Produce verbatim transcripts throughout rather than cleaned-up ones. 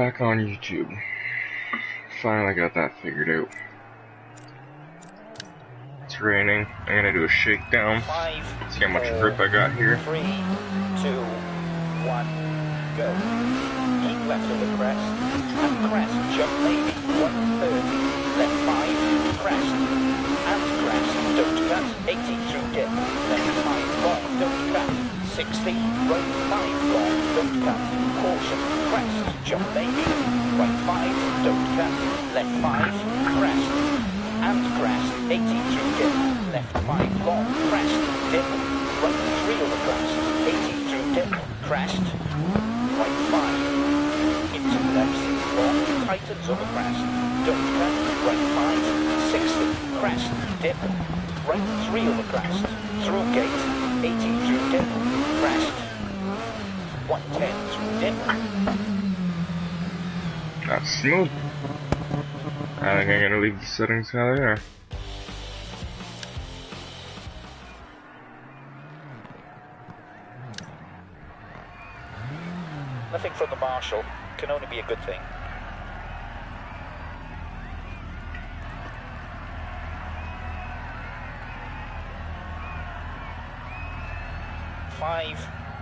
back on YouTube. Finally got that figured out. It's raining. I'm gonna do a shakedown. Five, see how much four, grip I got here. Three, two, one, go. Keep left of the crest. And crest. Jump maybe one thirty. Left five. Crest. And crest. Don't cut. eighty through dip. Left five. Long. Don't cut. sixty. Right five. Long. Don't cut. Caution. Crest. Jump maybe. Right five. Don't cut. Left five. Crest. And crest, eighty through dip, left five, long, crest, dip, right three over crest, eighty through dip, crest, right five, into left six, long, tightens over crest, don't cut, right five, sixty, crest, dip, right three over crest, through gate, eighty through dip, crest, one ten through dip. That's smooth. I think I'm gonna leave the settings how they are. Nothing from the marshal can only be a good thing. Five,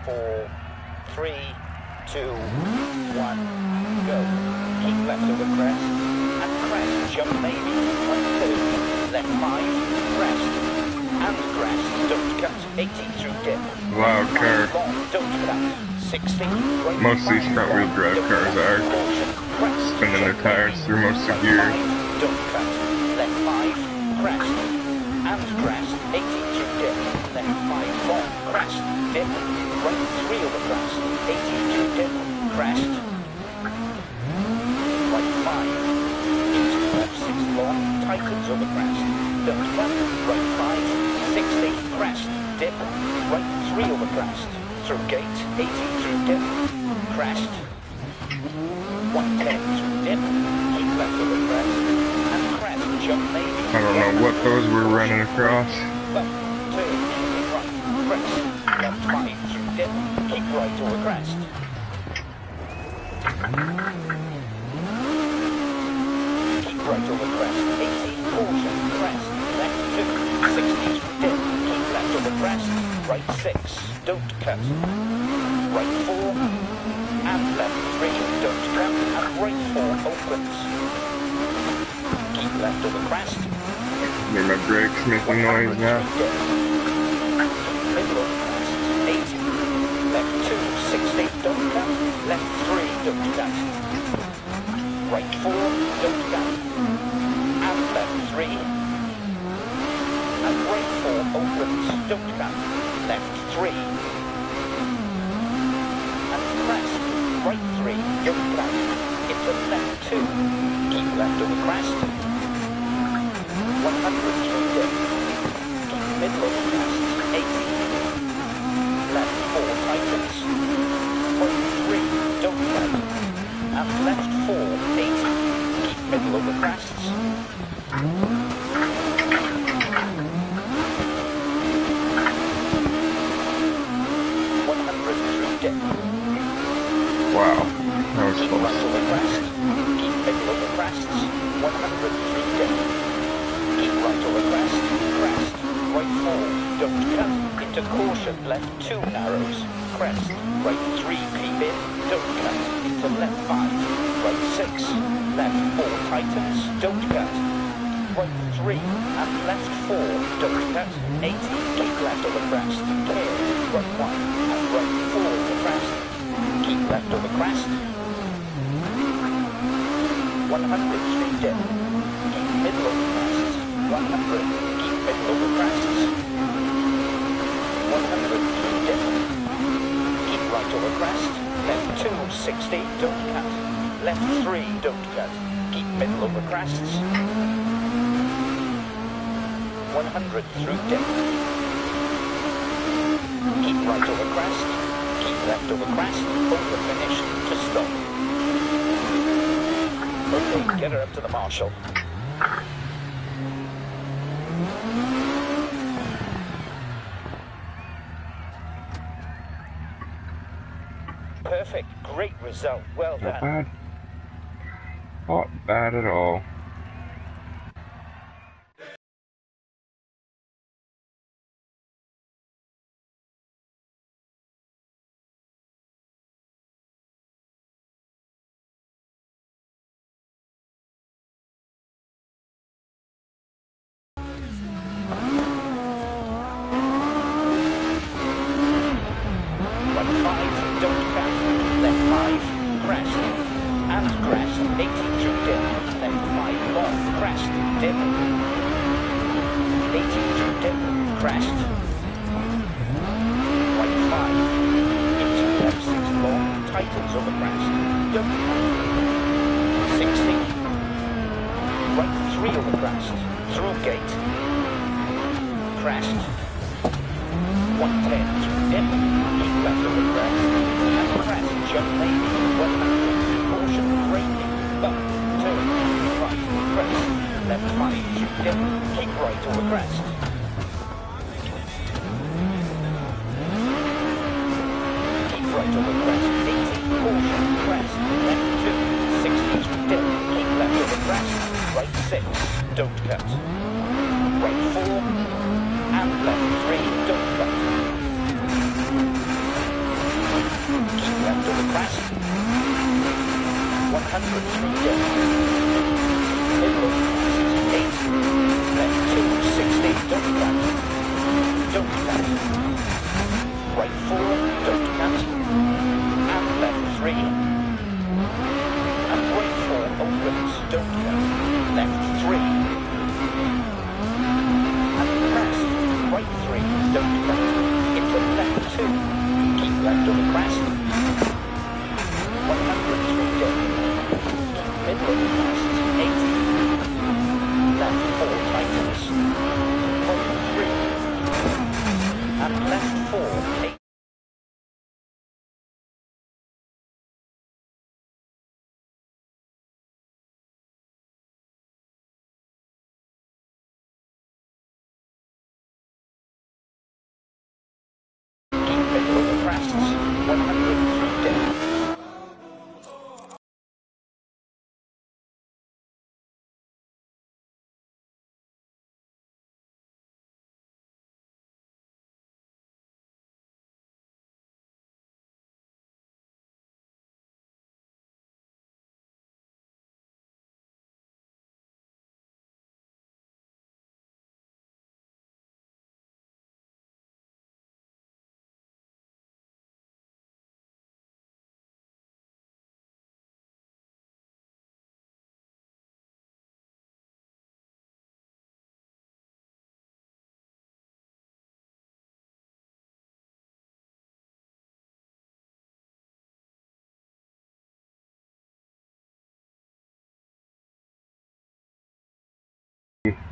four, three, two, one, go. Keep left over crest. Crest, jump maybe, one thirty, left five, crest, and crest, don't cut, eighty through dip. Wow, car. Long, don't cut, sixty, right. Most of these front wheel drive cars are spinning their tires through most of the gear. Don't cut, left five, crest, and crest, eighty through dip, left five, long, crest, dip, right three over crest, eighty through dip, crest, right five. Long, tightens over crest, don't cut, right five, sixty, crest, dip, right three over crest, through gate, eighty through dip, crest, one ten through dip, keep left over crest, and crest, jump maybe. I don't know what those were running across. Left, two, right, crest, left five through dip, keep right over crest. Right over crest, eighty, caution, crest, left two, sixty, dip, keep left over crest, right six, don't cut, right four, and left three, don't cut, and right four, opens, keep left over crest, my brakes making noise now, middle of crest, eighty, left two, sixty, don't cut, left three, don't cut, right four, don't cut, and left three, and right four, opens, don't cut, left three, and crest, right three, don't cut, into left two, keep left over crest, one hundred through dip, keep middle over crest, eighty, left four, tightens, point three, don't cut, and left four, eight, keep middle over crests. one hundred through dip. Wow, that was close. Keep right over crest, keep middle over crests, one hundred through dip. Keep right over crest, crest, right four, don't cut, into caution, left two narrows, crest, right three, keep in, don't cut. To left five, right six, left four, tightens, don't cut, right three, and left four, don't cut, eighty, keep left over crest, clear, right one, and right four over crest, keep left over crest, one hundred through dip, keep middle over crest, one hundred, keep middle over crest, one hundred through dip, keep right over crest, left two, sixty, don't cut, left three, don't cut, keep middle over crests, one hundred through dip, keep right over crest, keep left over crest, over finish, to stop. Okay, get her up to the marshal. Perfect, great result, well done. Not bad at all.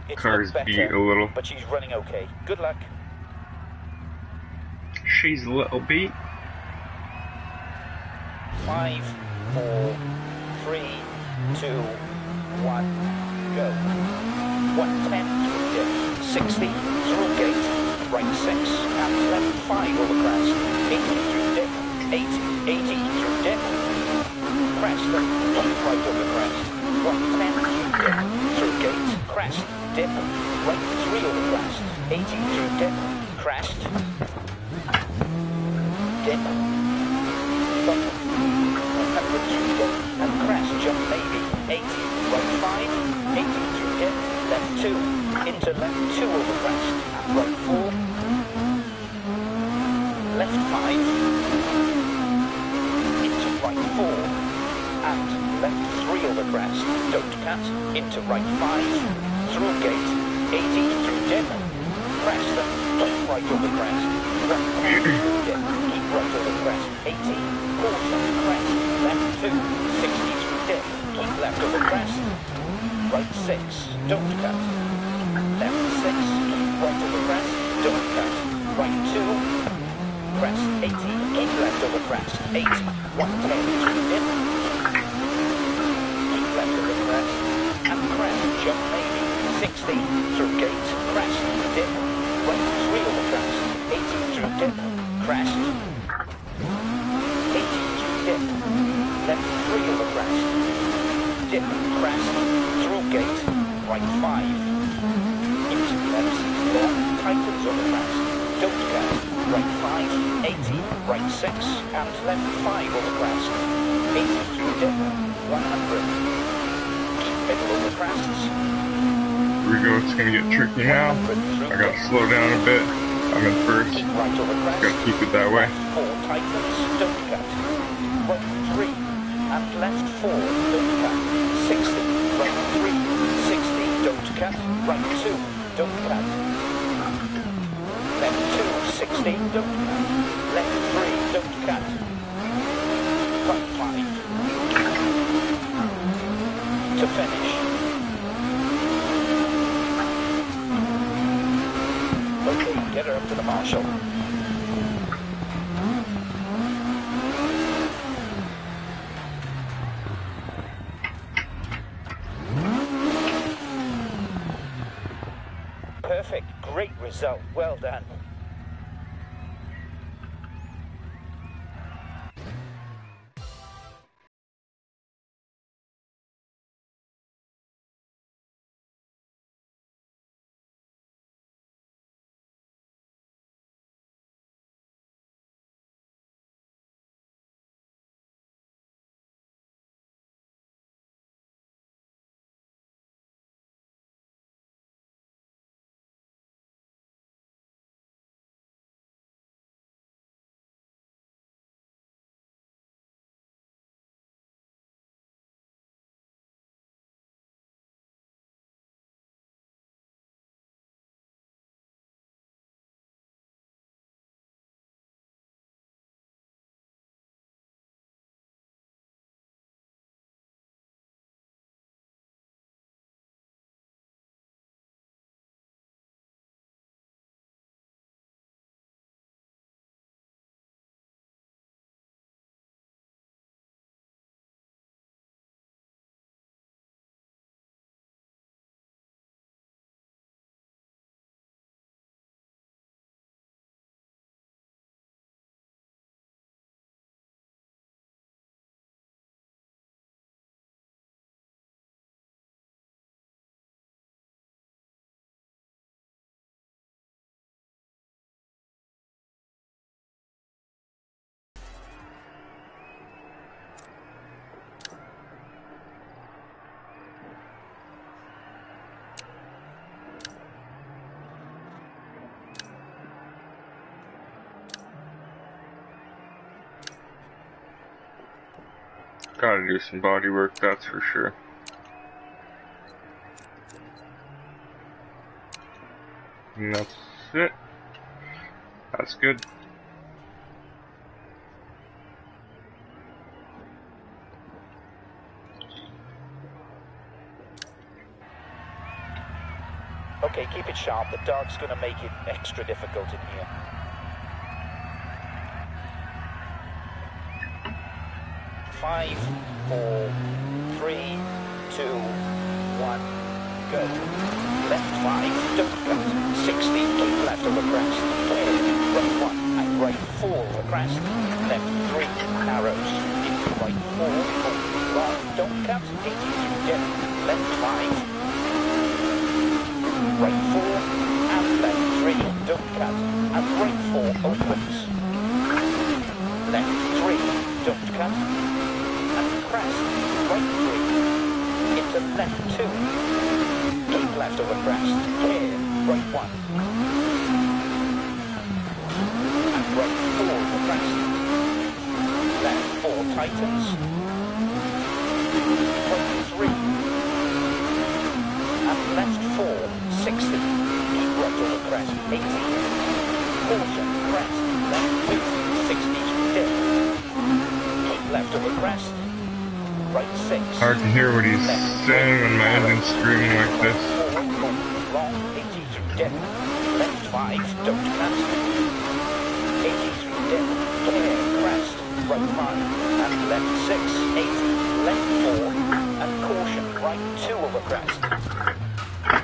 It's Car's better, beat a little, but she's running okay. Good luck. She's a little beat. Five, four, three, two, one, go. One ten, sixty through gate, right six, and left five over crest. Eighty through dip, eight, eighty through dip. Crest, left right over crest. One ten through dip, through gate. Crest, dip, right three over crest, eighty through dip, crest, dip, bump, one hundred through dip, and crest, jump maybe, eighty, right five, eighty through dip, left two, into left two over crest, right four, left five, into right four, and left three over crest, don't cut, into right five, through gate, eighty through dip, crest, left right over crest, left right through dip, keep right over crest, eighty, quarter, crest, left two, sixty through dip, keep left over crest, right six, don't cut, left six, keep right over crest, don't cut, right two, crest, eighty, keep left over crest, eight, one ten through dip, keep left over crest, and crest, jump maybe. sixty through gate, crest, dip, right three over crest, eighty through dip, crest, eighty through dip, left three over crest, dip, exit crest, through gate, right five. Into left sixty-four, tightens on the crest, don't care, right five, eighty, right six, and left five on the crest, eighty-two dip, one hundred. Keep middle on the crests. Here we go, it's gonna get tricky now. I gotta slow down a bit. I'm in first. Right over crest. Gotta keep it that way. Four tightens, don't cut. Right three, and left four, don't cut, sixty, right three, sixty, don't cut, right two, don't cut, left two, sixty, don't cut, left three, don't cut, right five, to finish. Okay, get her up to the marshal. Perfect, great result, well done. Gotta do some body work, that's for sure. And that's it. That's good. Okay, keep it sharp. The dark's gonna make it extra difficult in here. Five, four, three, two, one, go. Left five, don't cut. Sixty, keep left of the crest. Four, right one, and right four of the crest. Left three, narrows. Into right four, right, don't cut. Eighty-two dip. Left five, right four, and left three, don't cut. And right four opens. Left three, don't cut. Crest, right three, into left two, keep left over crest, clear, right one, and right four over crest, left four tightens, right three, and left four, sixty, keep right over crest, eighty, caution, crest, left two, sixty, dip, keep left over crest. Right six. Hard to hear what he's left saying when my engine's screaming like this. Long eighty-three dip. Left five, don't cut. eighty-three dip. Clear, crest. Right five. And left six, eighty. Left four. And caution. Right two over crest.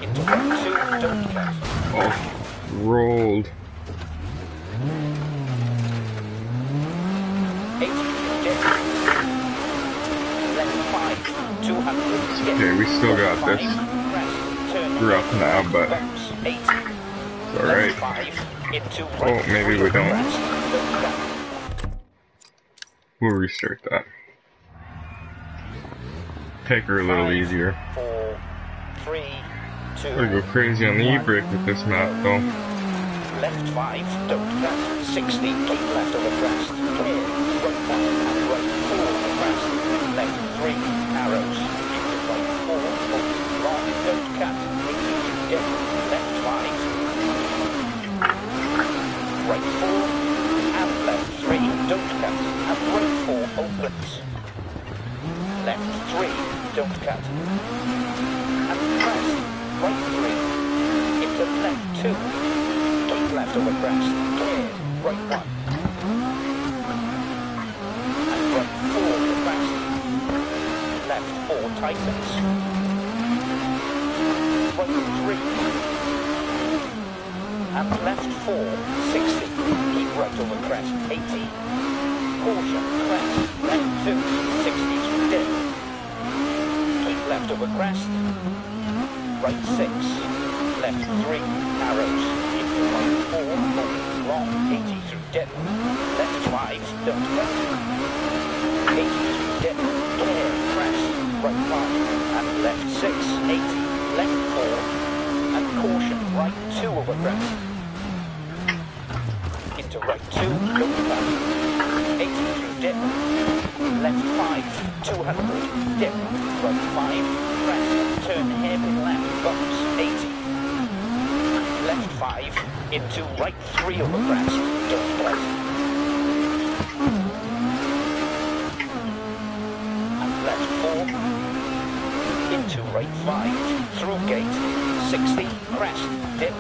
Into right two, don't cut. Oh, rolled. eighty-three dip. Five, two hundred, Okay, we still got this. Rough now, but it's alright. Oh, maybe we don't. We'll restart that. Take her a little easier. I'm gonna go crazy on the e-brake with this map, though. Left five, don't left, sixty, keep left of the crest, clear, right five, right four, crest, left three, arrows, right four, right, don't cut, repeat, dip, left five, right four, and left three, don't cut, and right four, opens, left three, don't cut, and crest, right three, into left two, left over crest, clear, right one, and right four to crest, left four tightens, right three, and left four, sixty, keep right over crest, eighty, caution, crest, left two, sixty, dip, keep left over crest, right six, left three, arrows, right four, long, eighty through dead, left five, don't cut, eighty through dead, clear, crash, right five, and left six, eighty, left four, and caution, right two over crest, into right two, don't cut, eighty through dead, left five, two hundred, dead, right five, crash, turn hairpin left, bumps, eighty, left five, into right three over crest, don't left. And left four, into right five, through gate, sixty, crest, dip,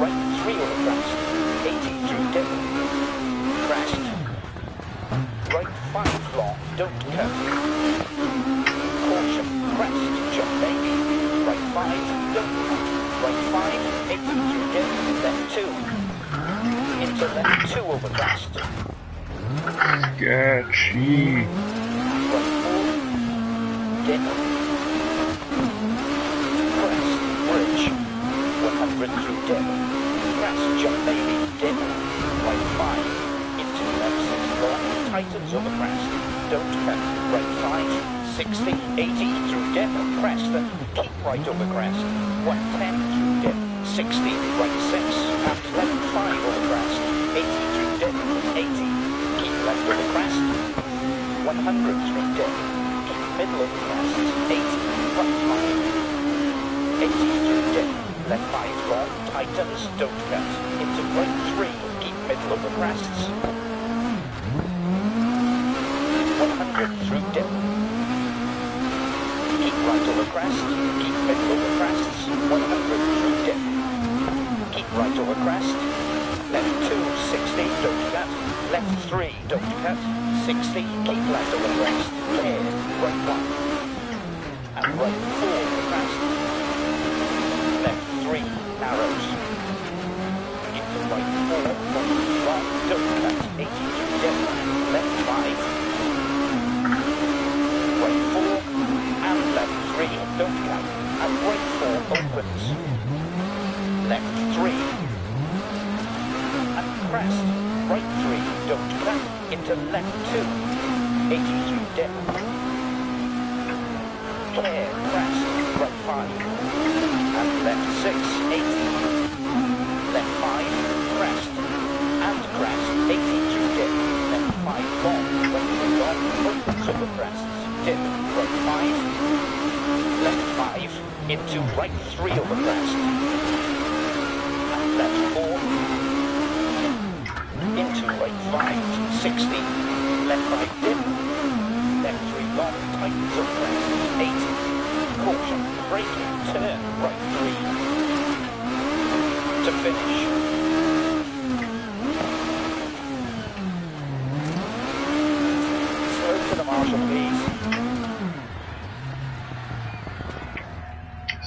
right three over crest, eighty through dip, crest, right five long, don't curve, caution, crest, jump back, right five, don't cut. Right five, eighty through dip, left two, into left two over crest. Sketchy. Right four, dip, crest, bridge, one hundred through dip, crest, jump baby, dip, right five, into left six, right, tightens over crest, don't cut, right five, sixty, eighty through dip, crest, keep right over crest, one ten through dip, sixty, right six, and left five over crest, eighty through dip, eighty, keep left over crest, one hundred through dip, keep middle over crest, eighty, right five, eighty through dip, left five long, tightens, don't cut, into right three, keep middle over crests, one hundred through dip, keep right over crest, keep middle over crests, one hundred through dip, keep right over crest, left two, sixty, don't cut, left three, don't cut, sixty, keep left over crest, clear, right one, and right four over crest, left three, arrows, into right four, right, don't cut, eighty through dip, left five, right four, and left three, don't cut, and right four opens, left three, and crest, right three, don't cut, into left two, eighty through dip, clear, crest, right five, and left six, eighty, left five, crest, and crest, eighty through dip, left five, long, right long, opens over crest, dip, right five, left five, into right three over crest, and left four, into right five, sixty, left five dip, left three long, tightens over crest, eighty, caution, braking, turn, right three, to finish.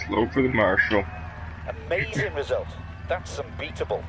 Slow for the marshal. Amazing result. That's unbeatable.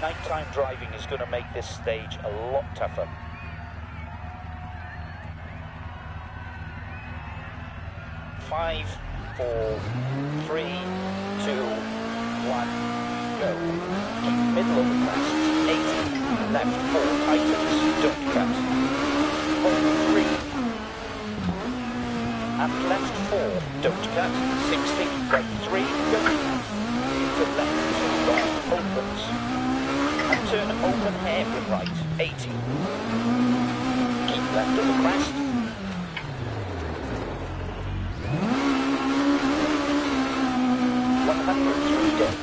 nighttime driving is going to make this stage a lot tougher. Five, four, three, two, one, go. Keep middle of the crest, eighty, left four items, don't cut. Hold three, and left four, don't cut. sixty, right three, go. Into left two, right, opens. And turn open hairpin right, eighty. Keep left of the crest. one hundred, three dead.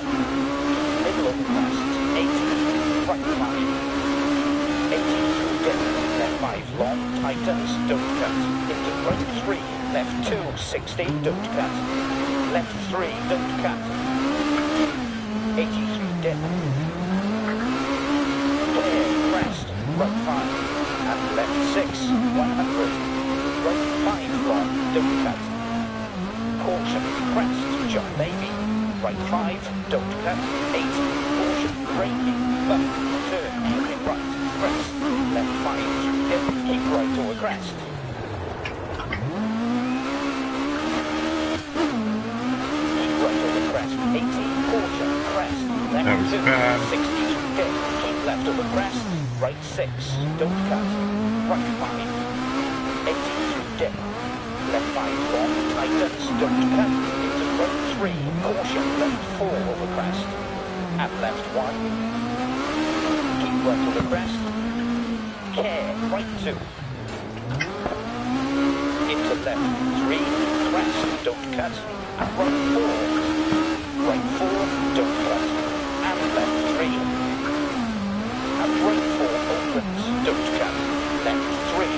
Middle of the crest, eighty, right five. eighty, three dead, left five, long, tightens, don't cut. Into right three, left two, sixty, don't cut. Left three, don't cut. eighty-three dead. Clear, crest, right five. And left six, one hundred. Right five, long, don't cut. Caution, crest, jump baby. Right five, don't cut, eighty, caution, braking, bump, turn, keep right, crest, left five, dip, keep right over crest. Keep right over crest, eighty, caution, crest, left two, sixty, dip, keep left over crest, right six, don't cut, right five, eighty, dip, left five, long, tightens, don't cut, right three, caution, left four over crest, and left one, keep right over crest, care, right two, into left three, crest, don't cut, and right four, right four, don't cut, and left three, and right four opens, don't cut, left three,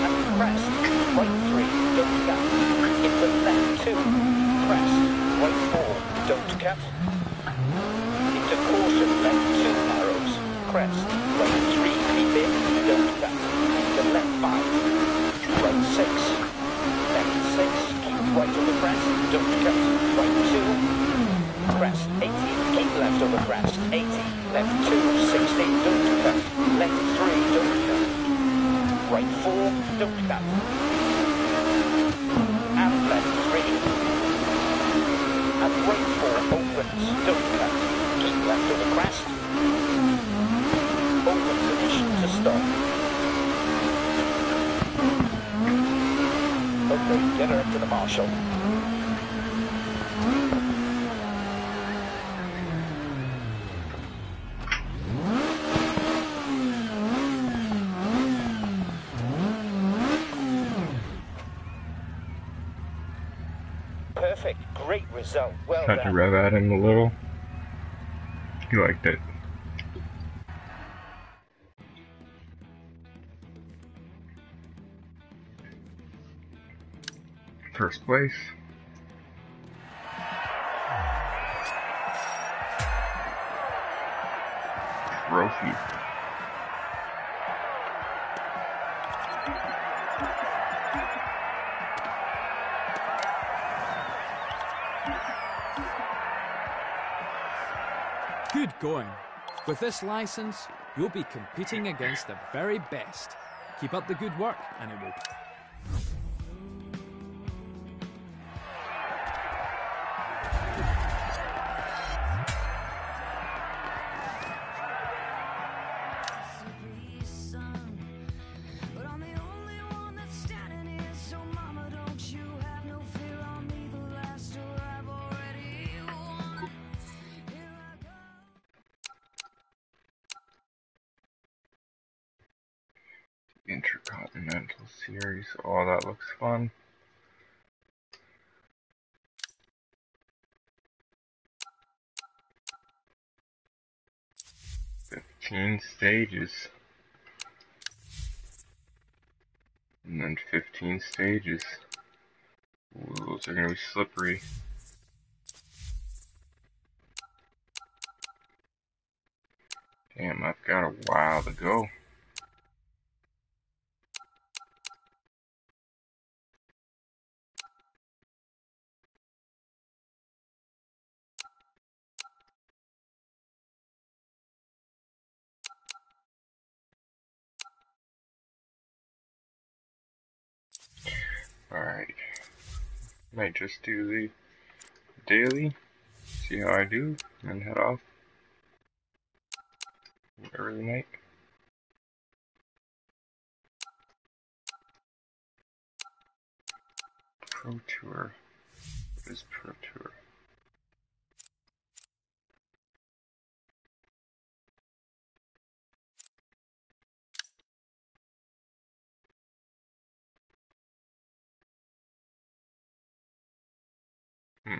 and crest, right three, don't cut. Into left two, press, right four, don't cut. Into caution, left two arrows, crest, right three, keep in, don't cut. Into left five, right six, left six, keep right over crest, don't cut. Right two, crest, eighty, keep left over crest, eighty, left two, sixty, don't cut. Left three, don't cut. Right four, don't cut. And right four opens, don't cut. Keep left of the crest. Open position to stop. Okay, get her up to the marshal. So, well had to rev at him a little. He liked it. First place. Trophy. Good going. With this license, you'll be competing against the very best. Keep up the good work, and it will. Intercontinental Series. Oh, that looks fun. Fifteen stages. And then fifteen stages. Ooh, those are gonna be slippery. Damn, I've got a while to go. Alright. Might just do the daily, see how I do, and head off early night. Pro Tour. What is Pro Tour? Hmm.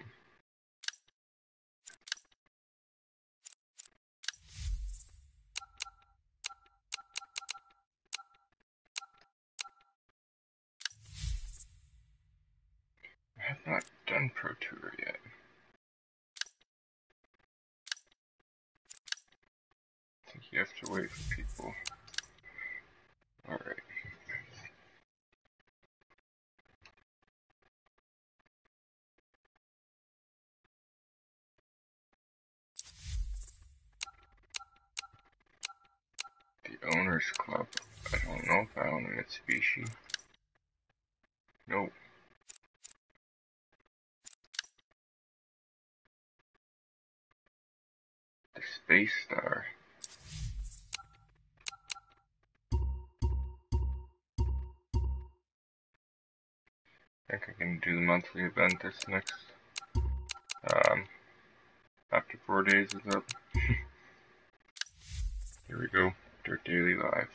I have not done Pro Tour yet. I think you have to wait for people. Alright. Owners Club. I don't know if I own a Mitsubishi. Nope. The Space Star. I think I can do the monthly event this next. Um, after four days is up. Here we go. Daily live.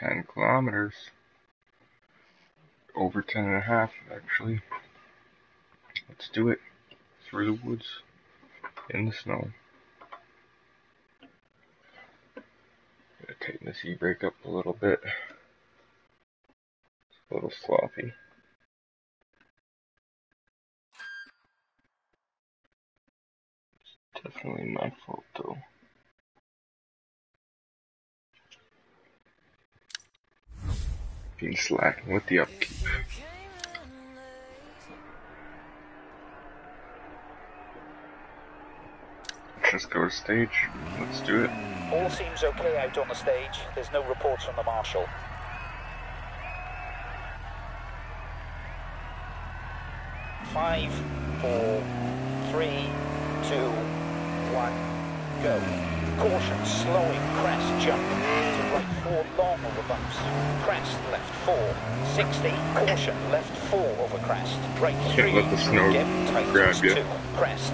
ten kilometers, over ten and a half actually. Let's do it, through the woods, in the snow. Gonna tighten this e-brake up a little bit, it's a little sloppy. It's definitely my fault though. Been slacking with the upkeep. Let's go to stage. Let's do it. All seems okay out on the stage. There's no reports from the marshal. Five, four, three, two, one, go. Caution, slowing, crest, jump. Right four long over bumps, crest left four, sixty, caution left four over crest, right three, let the snow dip, grab you. Two, crest,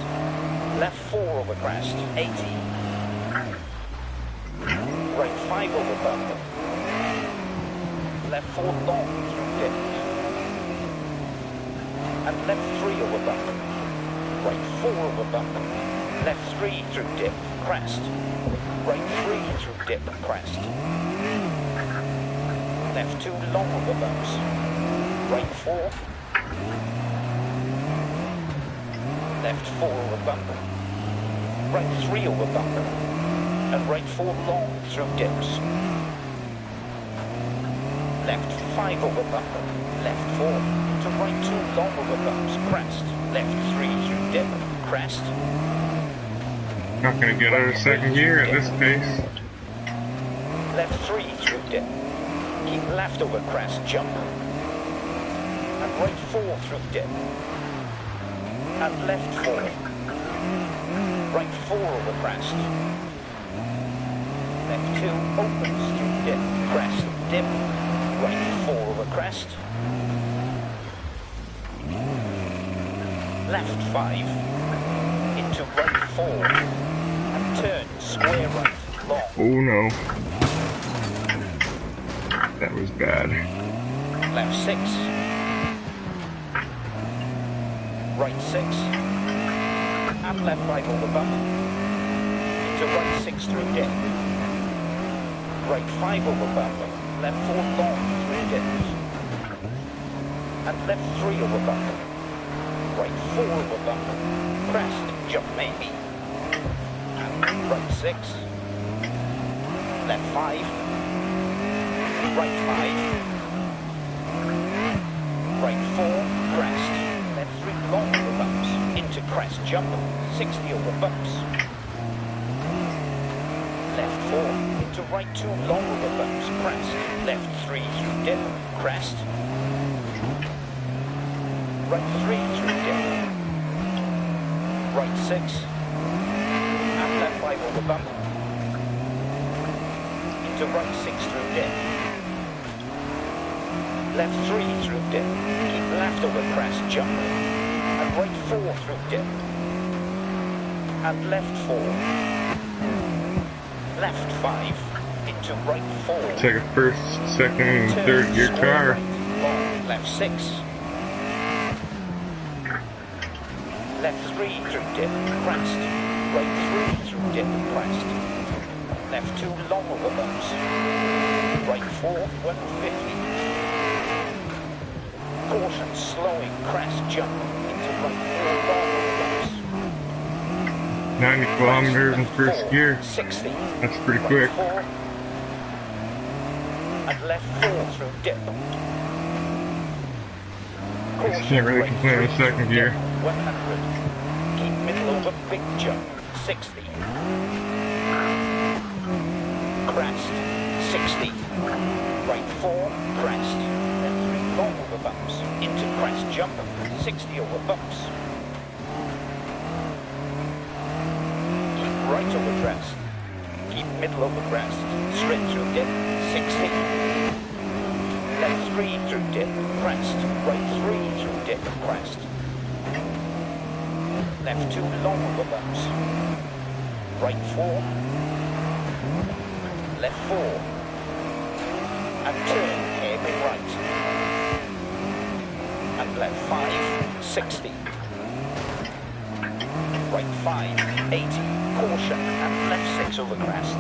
left four over crest, eighty, right five over bump, left four long through dip, and left three over bump, right four over bump, left three through dip, crest. Right three through dip and crest. Left two long over bumps. Right four. Left four over bump. Right three over bump. And right four long through dips. Left five over bump. Left four. To right two long over bumps. Crest. Left three through dip. Crest. Not going to get out of second gear at this pace. Left three through dip. Keep left over crest, jump. And right four through dip. And left four. Right four over crest. Left two opens through dip. Crest, dip. Right four over crest. Left five. Into right four. Turn square right long. Oh no. That was bad. Left six. Right six. And left five over bump. Into right six through dip. Right five over bump. Left four long through dip. and left three over bumper, right four over bumper, crest jump maybe, right six, left five, right five, right four, crest, left three long over bumps, into crest jump, sixty over bumps, left four, into right two long over bumps, crest, left three through dip, crest, right three through dip, right six, and left five over bump, into right six through dip, left three through dip, keep left over crest, jump, and right four through dip, and left four, left five, into right four, take a first, second, and third gear car, right, left six, left three through dip, crest, right three through dip, crest, left two long over bumps, right four, one fifty, caution, slowing, crest, jump, into right four long over bumps, ninety kilometers in first gear, sixty, that's pretty quick, right four, and left four through dip, caution, can't really complain with second gear, one hundred, keep middle over big jump, sixty, crest, sixty, right four, crest, then three long over bumps, into crest jump, sixty over bumps, keep right over crest, keep middle over crest, straight through dip, sixty, left three through dip, crest, right three through dip, crest, left two long over bumps, right four, left four, and turn hairpin right, and left five, sixty, right five, eighty, caution, and left six over crest,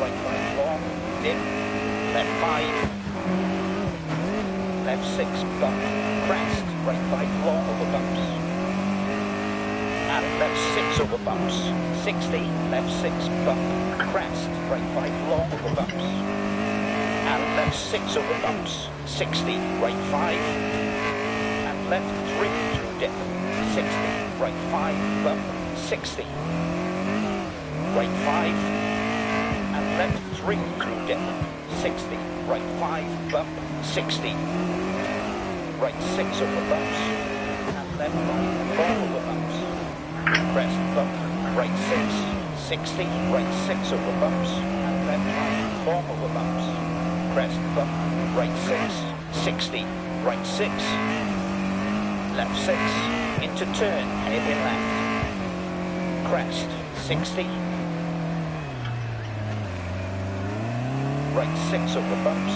right five long, dip, left five, left six, bump, crest, right five long over bumps, and left six over bumps, sixty, left six, bump, crest, right five long over bumps, and left six over bumps, sixty, right five, and left three through dip, sixty, right five, bump, sixty, right five, and left three through dip, sixty, right five, bump, sixty, right six over bumps, and left nine long over bumps, crest, bump, right six, sixty, right six over bumps, and left five, long over bumps, crest, bump, right six, sixty, right six, left six, into turn, heavy left, crest, sixty, right six over bumps,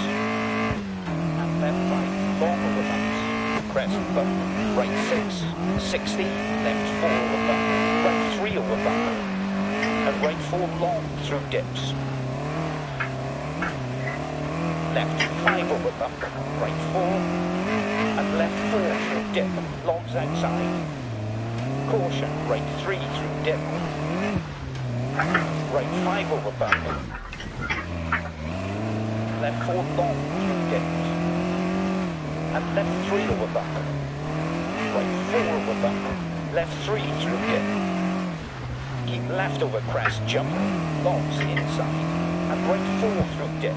and left five, long over bumps, crest, bump, right six, sixty, left four over bump, right three over bump, and right four long through dips, left five over bump, right four, and left four through dip, longs outside, caution, right three through dip, right five over bump, left four long through dips, and left three over bumper, right four over bumper, left three through dip, keep left over crest jump, longs inside, and right four through dip,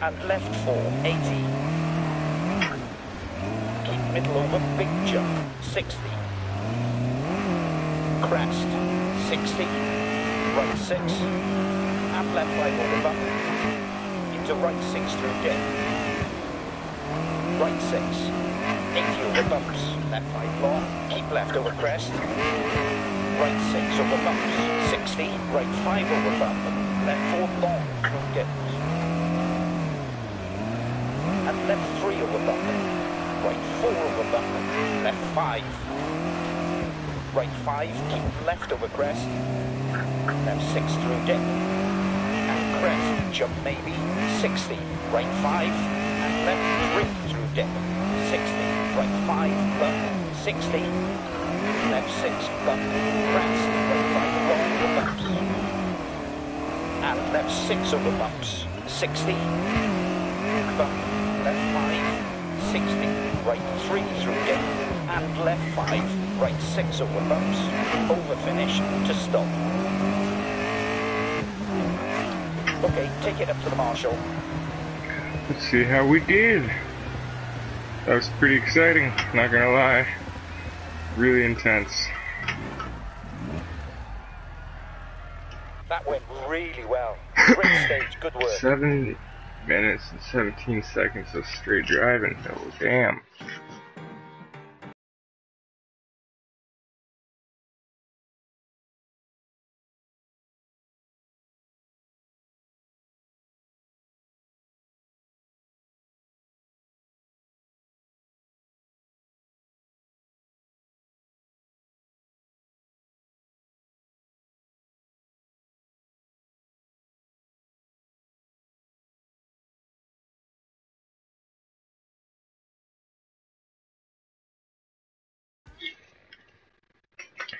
and left four, eighty, keep middle over big jump, sixty, crest, sixty, right six, and left five over bumper, into right six through dip, right six, eighty over bumps, left five long, keep left over crest, right six over bumps, sixty, right five over bump, left four long through dips, and left three over bump, right four over bump, left five, right five, keep left over crest, left six through dip, and crest, jump maybe, sixty, right five, left three through dip, sixty, right five, bump, sixty, left six, bump, crest, right five, roll over bumps, and left six over bumps, sixty, bump, left five, sixty, right three through dip, and left five, right six over bumps, over finish to stop. Okay, take it up to the marshal. Let's see how we did. That was pretty exciting, not gonna lie. Really intense. That went really well. Great stage, good work. Seven minutes and seventeen seconds of straight driving. Oh, damn.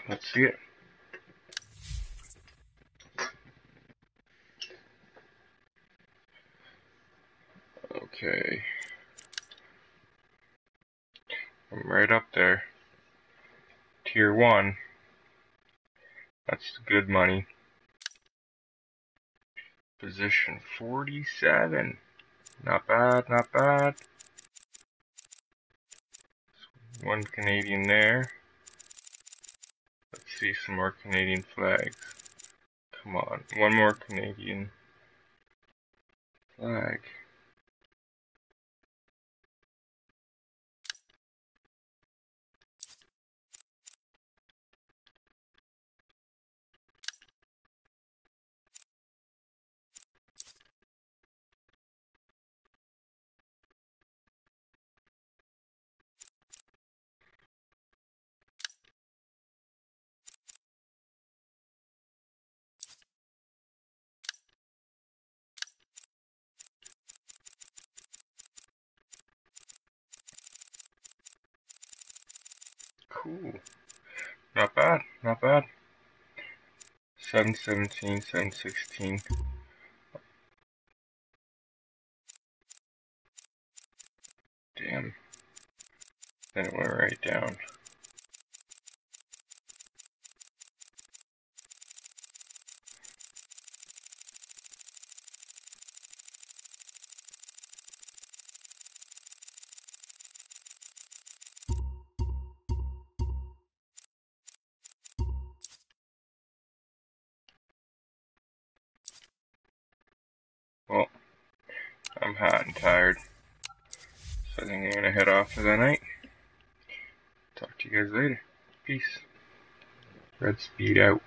Let's see it. Okay. I'm right up there. Tier one. That's the good money. Position forty-seven. Not bad, not bad. One Canadian there. Let's see some more Canadian flags. Come on, one more Canadian flag. Ooh, not bad, not bad. seven seventeen, seven sixteen. Damn. Then it went right down. Well, I'm hot and tired, so I think I'm gonna head off for the night. Talk to you guys later. Peace. Red Speed out.